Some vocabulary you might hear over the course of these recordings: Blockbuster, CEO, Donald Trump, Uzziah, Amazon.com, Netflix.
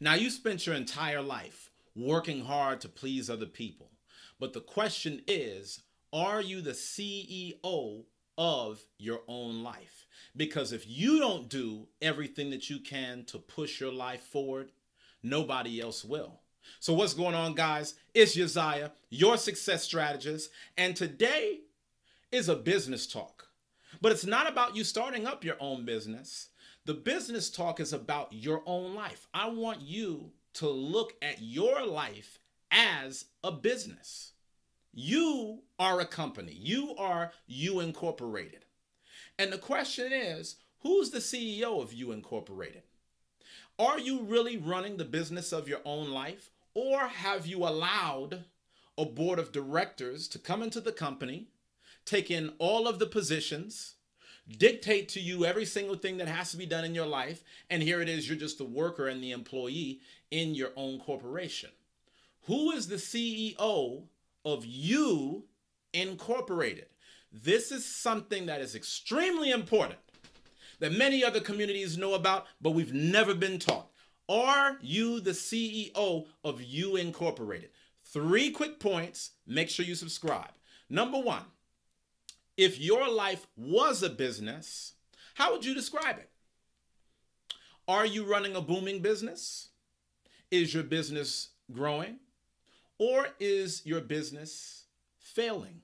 Now, you spent your entire life working hard to please other people, but the question is, are you the CEO of your own life? Because if you don't do everything that you can to push your life forward, nobody else will. So what's going on, guys? It's Uzziah, your success strategist, and today is a business talk. But it's not about you starting up your own business. The business talk is about your own life. I want you to look at your life as a business. You are a company. You are You Incorporated. And the question is, who's the CEO of You Incorporated? Are you really running the business of your own life? Or have you allowed a board of directors to come into the company, take in all of the positions, dictate to you every single thing that has to be done in your life, and here it is, you're just the worker and the employee in your own corporation? Who is the CEO of You Incorporated? This is something that is extremely important that many other communities know about, but we've never been taught. Are you the CEO of You Incorporated? 3 quick points. Make sure you subscribe. Number one, if your life was a business, how would you describe it? Are you running a booming business? Is your business growing? Or is your business failing?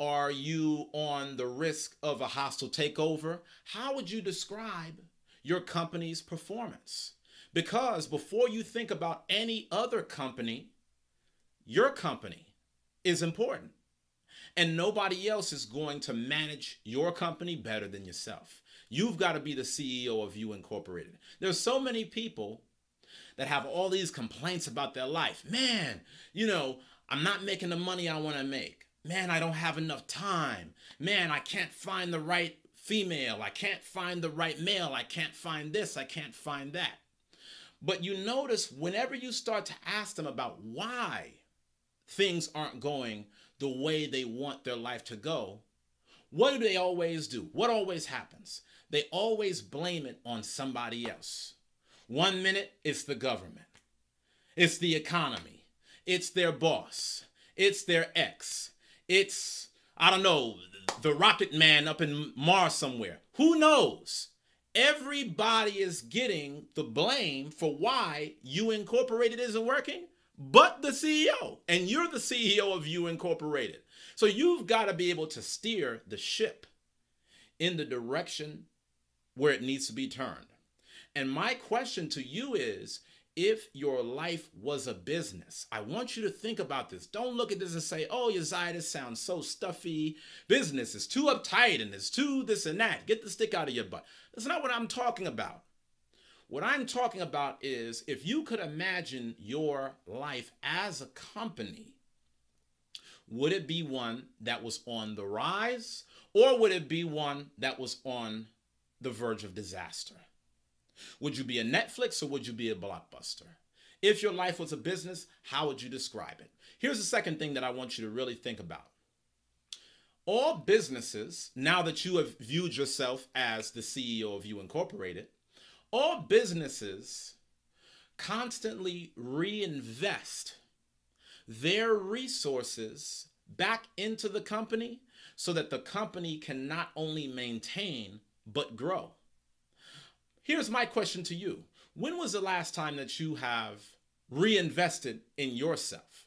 Are you on the risk of a hostile takeover? How would you describe your company's performance? Because before you think about any other company, your company is important. And nobody else is going to manage your company better than yourself. You've got to be the CEO of You Incorporated. There's so many people that have all these complaints about their life. Man, you know, I'm not making the money I want to make. Man, I don't have enough time. Man, I can't find the right female. I can't find the right male. I can't find this. I can't find that. But you notice whenever you start to ask them about why things aren't going the way they want their life to go, what do they always do? What always happens? They always blame it on somebody else. One minute, it's the government. It's the economy. It's their boss. It's their ex. It's, I don't know, the rocket man up in Mars somewhere. Who knows? Everybody is getting the blame for why You Incorporated isn't working, but the CEO. And you're the CEO of You Incorporated. So you've got to be able to steer the ship in the direction where it needs to be turned. And my question to you is, if your life was a business, I want you to think about this. Don't look at this and say, oh, Uzziah, this sounds so stuffy. Business is too uptight and it's too this and that. Get the stick out of your butt. That's not what I'm talking about. What I'm talking about is, if you could imagine your life as a company, would it be one that was on the rise, or would it be one that was on the verge of disaster? Would you be a Netflix or would you be a Blockbuster? If your life was a business, how would you describe it? Here's the second thing that I want you to really think about. All businesses, now that you have viewed yourself as the CEO of You Incorporated, all businesses constantly reinvest their resources back into the company so that the company can not only maintain, but grow. Here's my question to you. When was the last time that you have reinvested in yourself?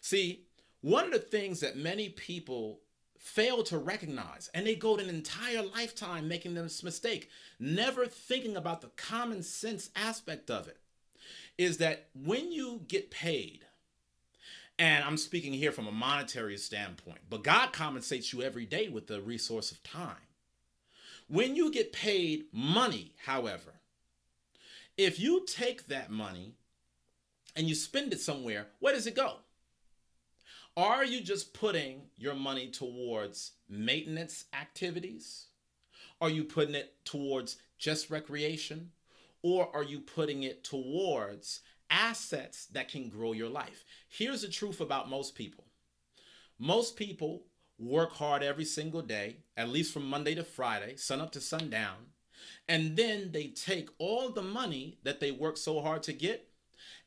See, one of the things that many people fail to recognize, and they go an entire lifetime making this mistake, never thinking about the common sense aspect of it, is that when you get paid, and I'm speaking here from a monetary standpoint, but God compensates you every day with the resource of time. When you get paid money, however, if you take that money and you spend it somewhere, where does it go? Are you just putting your money towards maintenance activities? Are you putting it towards just recreation? Or are you putting it towards assets that can grow your life? Here's the truth about most people. Most people work hard every single day, at least from Monday to Friday, sun up to sundown. And then they take all the money that they worked so hard to get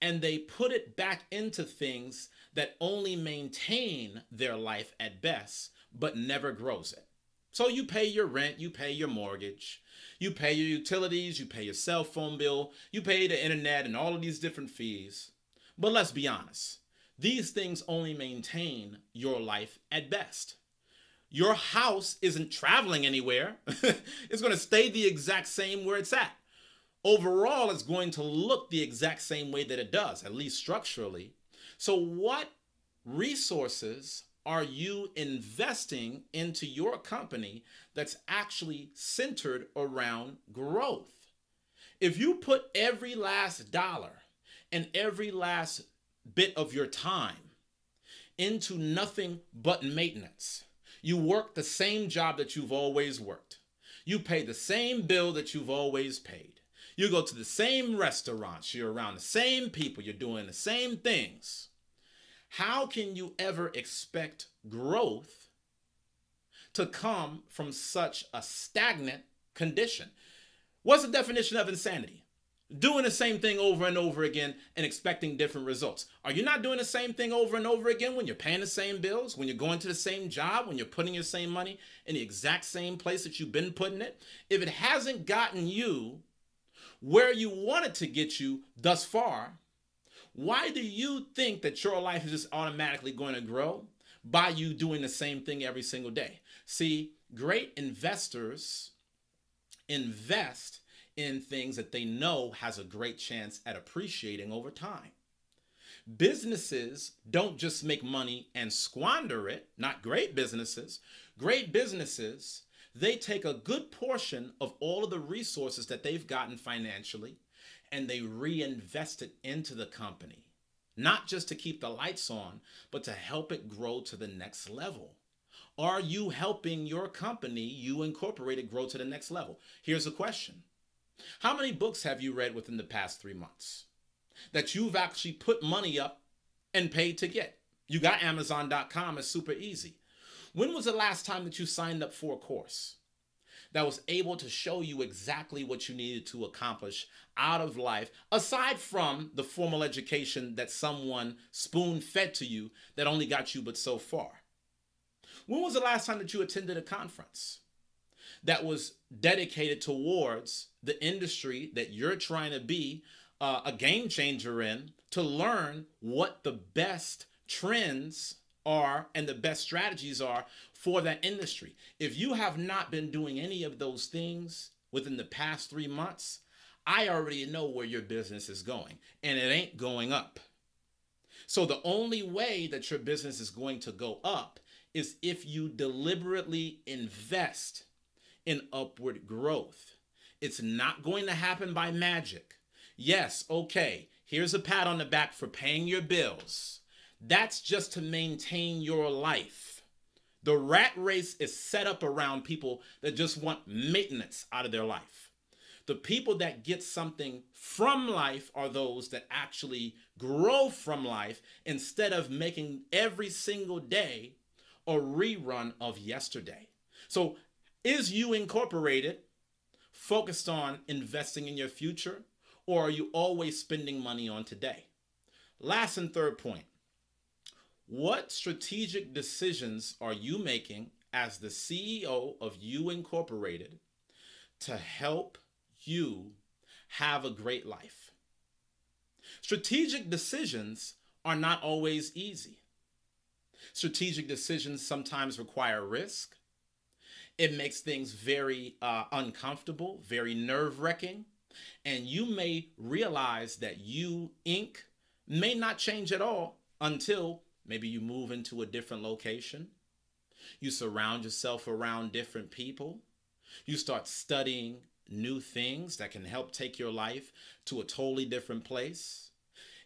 and they put it back into things that only maintain their life at best, but never grows it. So you pay your rent, you pay your mortgage, you pay your utilities, you pay your cell phone bill, you pay the internet and all of these different fees. But let's be honest, these things only maintain your life at best. Your house isn't traveling anywhere. It's going to stay the exact same where it's at. Overall, it's going to look the exact same way that it does, at least structurally. So what resources are you investing into your company that's actually centered around growth? If you put every last dollar and every last bit of your time into nothing but maintenance, you work the same job that you've always worked. You pay the same bill that you've always paid. You go to the same restaurants. You're around the same people. You're doing the same things. How can you ever expect growth to come from such a stagnant condition? What's the definition of insanity? Doing the same thing over and over again and expecting different results. Are you not doing the same thing over and over again when you're paying the same bills, when you're going to the same job, when you're putting your same money in the exact same place that you've been putting it? If it hasn't gotten you where you wanted to get you thus far, why do you think that your life is just automatically going to grow by you doing the same thing every single day? See, great investors invest in things that they know has a great chance at appreciating over time. Businesses don't just make money and squander it, not great businesses. Great businesses, they take a good portion of all of the resources that they've gotten financially and they reinvest it into the company, not just to keep the lights on, but to help it grow to the next level. Are you helping your company, you incorporated, grow to the next level? Here's a question. How many books have you read within the past 3 months that you've actually put money up and paid to get? You got Amazon.com, it's super easy. When was the last time that you signed up for a course that was able to show you exactly what you needed to accomplish out of life, aside from the formal education that someone spoon-fed to you that only got you but so far? When was the last time that you attended a conference that was dedicated towards the industry that you're trying to be a game changer in, to learn what the best trends are and the best strategies are for that industry? If you have not been doing any of those things within the past 3 months, I already know where your business is going, and it ain't going up. So the only way that your business is going to go up is if you deliberately invest in upward growth. It's not going to happen by magic. Yes, okay, here's a pat on the back for paying your bills. That's just to maintain your life. The rat race is set up around people that just want maintenance out of their life. The people that get something from life are those that actually grow from life instead of making every single day a rerun of yesterday. So is you incorporated focused on investing in your future, or are you always spending money on today? Last and third point. What strategic decisions are you making as the CEO of You Incorporated to help you have a great life? Strategic decisions are not always easy. Strategic decisions sometimes require risk. It makes things very uncomfortable, very nerve-wracking, and you may realize that You Inc. may not change at all until maybe you move into a different location. You surround yourself around different people. You start studying new things that can help take your life to a totally different place.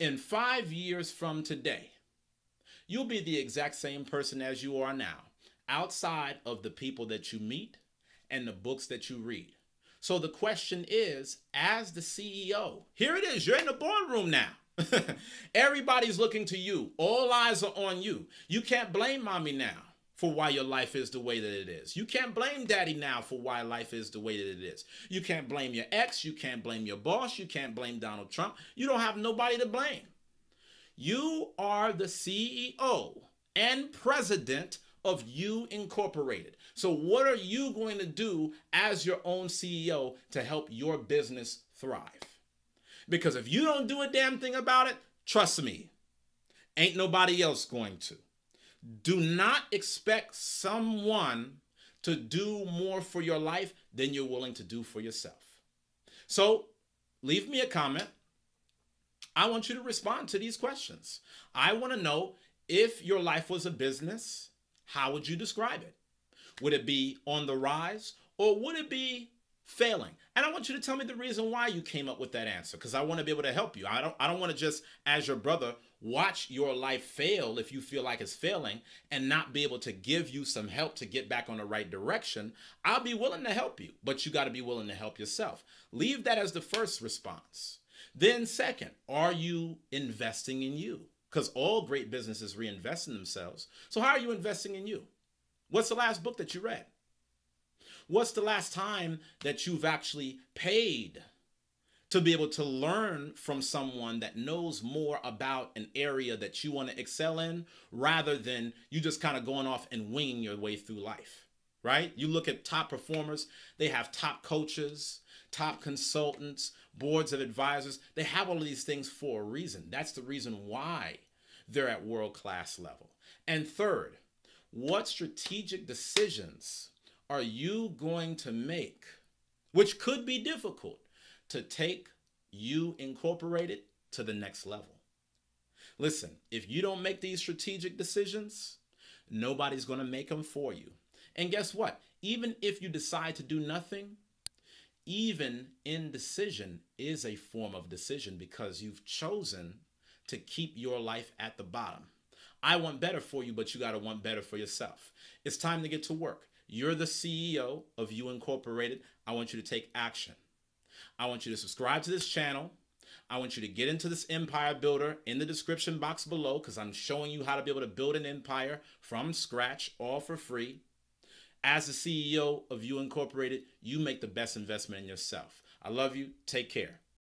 In 5 years from today, you'll be the exact same person as you are now, outside of the people that you meet and the books that you read. So the question is, as the CEO, here it is, you're in the boardroom now. Everybody's looking to you. All eyes are on you. You can't blame mommy now for why your life is the way that it is. You can't blame daddy now for why life is the way that it is. You can't blame your ex. You can't blame your boss. You can't blame Donald Trump. You don't have nobody to blame. You are the CEO and president of You Incorporated. So what are you going to do as your own CEO to help your business thrive? Because if you don't do a damn thing about it, trust me, ain't nobody else going to. Do not expect someone to do more for your life than you're willing to do for yourself. So leave me a comment. I want you to respond to these questions. I want to know, if your life was a business, how would you describe it? Would it be on the rise, or would it be failing? And I want you to tell me the reason why you came up with that answer, because I want to be able to help you. I don't want to just, as your brother, watch your life fail if you feel like it's failing and not be able to give you some help to get back on the right direction. I'll be willing to help you, but you got to be willing to help yourself. Leave that as the first response. Then second, are you investing in you? Because all great businesses reinvest in themselves. So how are you investing in you? What's the last book that you read? What's the last time that you've actually paid to be able to learn from someone that knows more about an area that you want to excel in, rather than you just kind of going off and winging your way through life, right? You look at top performers, they have top coaches, top consultants, boards of advisors. They have all of these things for a reason. That's the reason why they're at world-class level. And third, what strategic decisions are you going to make, which could be difficult, to take You Incorporated to the next level? Listen, if you don't make these strategic decisions, nobody's going to make them for you. And guess what? Even if you decide to do nothing, even indecision is a form of decision, because you've chosen to keep your life at the bottom. I want better for you, but you got to want better for yourself. It's time to get to work. You're the CEO of You Incorporated. I want you to take action. I want you to subscribe to this channel. I want you to get into this empire builder in the description box below, because I'm showing you how to be able to build an empire from scratch, all for free. As the CEO of You Incorporated, you make the best investment in yourself. I love you. Take care.